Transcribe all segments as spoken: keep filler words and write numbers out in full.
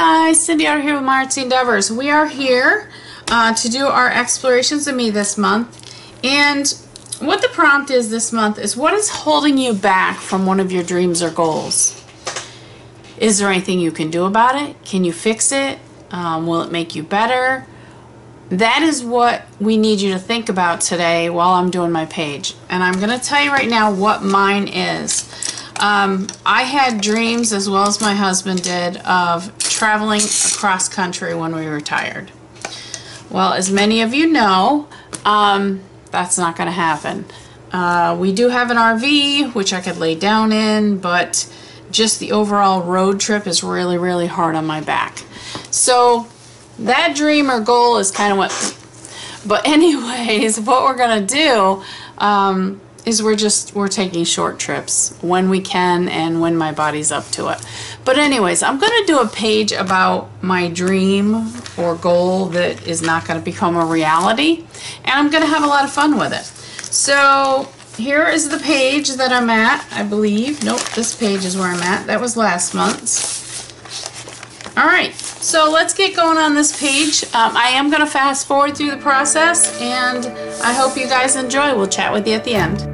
guys, Cindy out here with My Artsy Endeavors. We are here uh, to do our Explorations of Me this month, and what the prompt is this month is, what is holding you back from one of your dreams or goals? Is there anything you can do about it? Can you fix it? Um, will it make you better? That is what we need you to think about today while I'm doing my page, and I'm going to tell you right now what mine is. Um, I had dreams, as well as my husband did, of traveling across country when we retired. Well, as many of you know, um, that's not going to happen. Uh, we do have an R V, which I could lay down in, but just the overall road trip is really, really hard on my back. So that dream or goal is kind of what... But anyways, what we're going to do... Um, is we're just we're taking short trips when we can and when my body's up to it. But anyways, I'm gonna do a page about my dream or goal that is not gonna become a reality, and I'm gonna have a lot of fun with it. So here is the page that I'm at, I believe. Nope, this page is where I'm at. That was last month's. All right, so let's get going on this page. Um, I am gonna fast forward through the process, and I hope you guys enjoy. We'll chat with you at the end.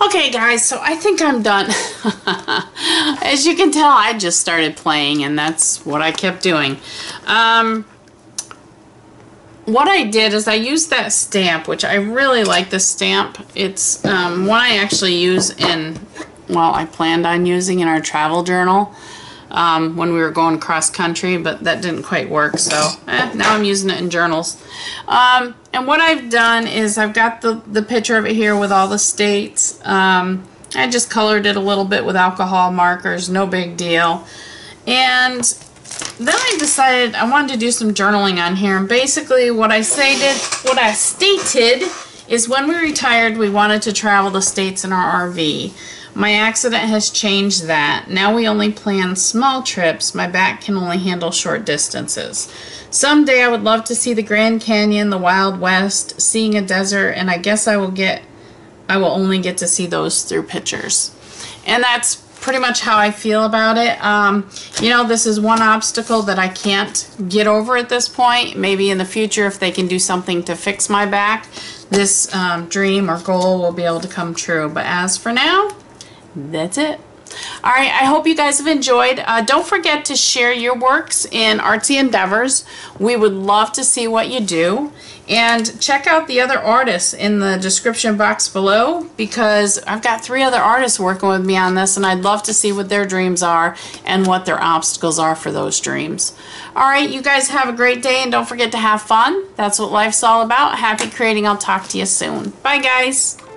Okay guys, so I think I'm done. As you can tell, I just started playing and that's what I kept doing. Um, what I did is I used that stamp, which I really like this stamp. It's um, one I actually use in, well, I planned on using in our travel journal um, when we were going cross country, but that didn't quite work, so eh, now I'm using it in journals. Um, And what I've done is I've got the, the picture of it here with all the states. Um, I just colored it a little bit with alcohol markers, no big deal. And then I decided I wanted to do some journaling on here. And basically what I stated, what I stated is when we retired, we wanted to travel the states in our R V. My accident has changed that. Now we only plan small trips. My back can only handle short distances. Someday I would love to see the Grand Canyon, the Wild West, seeing a desert, and I guess I will get, I will only get to see those through pictures. And that's pretty much how I feel about it. Um, you know, this is one obstacle that I can't get over at this point. Maybe in the future, if they can do something to fix my back, this um, dream or goal will be able to come true. But as for now, that's it. All right, I hope you guys have enjoyed. Uh, don't forget to share your works in Artsy Endeavors. We would love to see what you do. And check out the other artists in the description box below, because I've got three other artists working with me on this, and I'd love to see what their dreams are and what their obstacles are for those dreams. All right, you guys have a great day, and don't forget to have fun. That's what life's all about. Happy creating. I'll talk to you soon. Bye, guys.